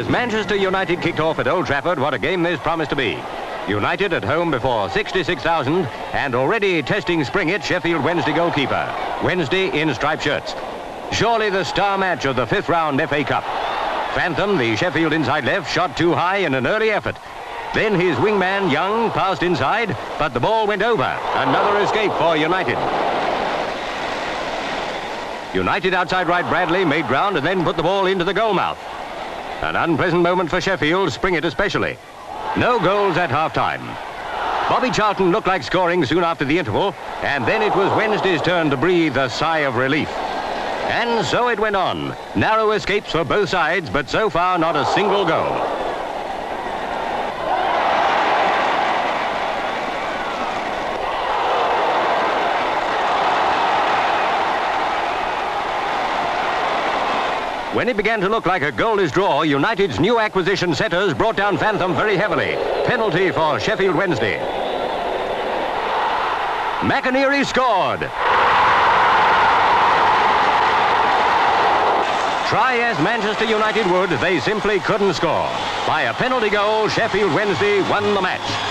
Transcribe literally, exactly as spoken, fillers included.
As Manchester United kicked off at Old Trafford, what a game this promised to be. United at home before sixty-six thousand and already testing Springett, Sheffield Wednesday goalkeeper. Wednesday in striped shirts. Surely the star match of the fifth round F A Cup. Fantham, the Sheffield inside left, shot too high in an early effort. Then his wingman, Young, passed inside, but the ball went over. Another escape for United. United outside right Bradley made ground and then put the ball into the goal mouth. An unpleasant moment for Sheffield, Springett especially. No goals at half-time. Bobby Charlton looked like scoring soon after the interval, and then it was Wednesday's turn to breathe a sigh of relief. And so it went on. Narrow escapes for both sides, but so far not a single goal. When it began to look like a goalless draw, United's new acquisition Setters brought down Fantham very heavily. Penalty for Sheffield Wednesday. McAnearney scored. Try as Manchester United would, they simply couldn't score. By a penalty goal, Sheffield Wednesday won the match.